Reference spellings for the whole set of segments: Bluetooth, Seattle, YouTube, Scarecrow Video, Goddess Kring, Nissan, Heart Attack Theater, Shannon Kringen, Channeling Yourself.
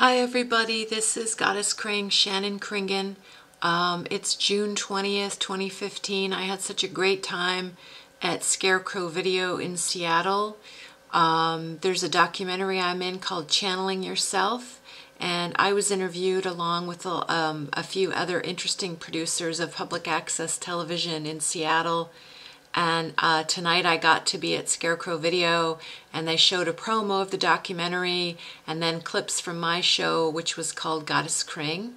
Hi everybody, this is Goddess Kring, Shannon Kringen. It's June 20th, 2015. I had such a great time at Scarecrow Video in Seattle. There's a documentary I'm in called Channeling Yourself, and I was interviewed along with a few other interesting producers of public access television in Seattle. And tonight I got to be at Scarecrow Video, and they showed a promo of the documentary and then clips from my show, which was called Goddess Kring,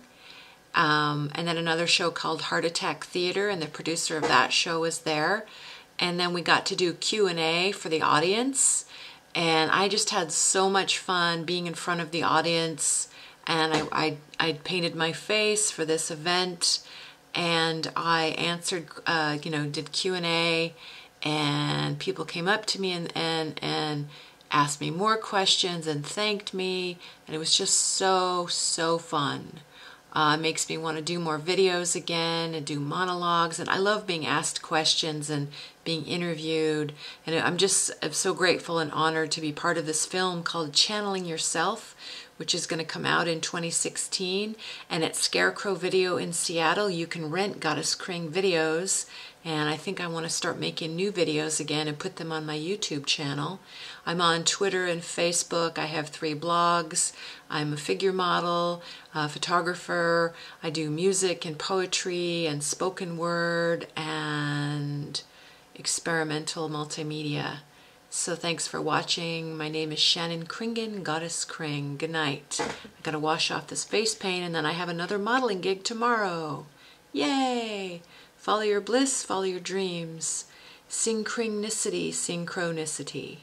and then another show called Heart Attack Theater, and the producer of that show was there. And then we got to do Q&A for the audience, and I just had so much fun being in front of the audience. And I painted my face for this event, and I answered, did Q&A, and people came up to me and asked me more questions and thanked me, and it was just so fun. It makes me want to do more videos again and do monologues, and I love being asked questions and being interviewed, and I'm so grateful and honored to be part of this film called Channeling Yourself, which is going to come out in 2016, and at Scarecrow Video in Seattle you can rent Goddess Kring videos, and I think I want to start making new videos again and put them on my YouTube channel. I'm on Twitter and Facebook. I have 3 blogs. I'm a figure model, a photographer. I do music and poetry and spoken word and experimental multimedia. So thanks for watching. My name is Shannon Kringen, Goddess Kring. Good night. I gotta wash off this face paint, and then I have another modeling gig tomorrow. Yay! Follow your bliss, follow your dreams. Synchronicity, synchronicity.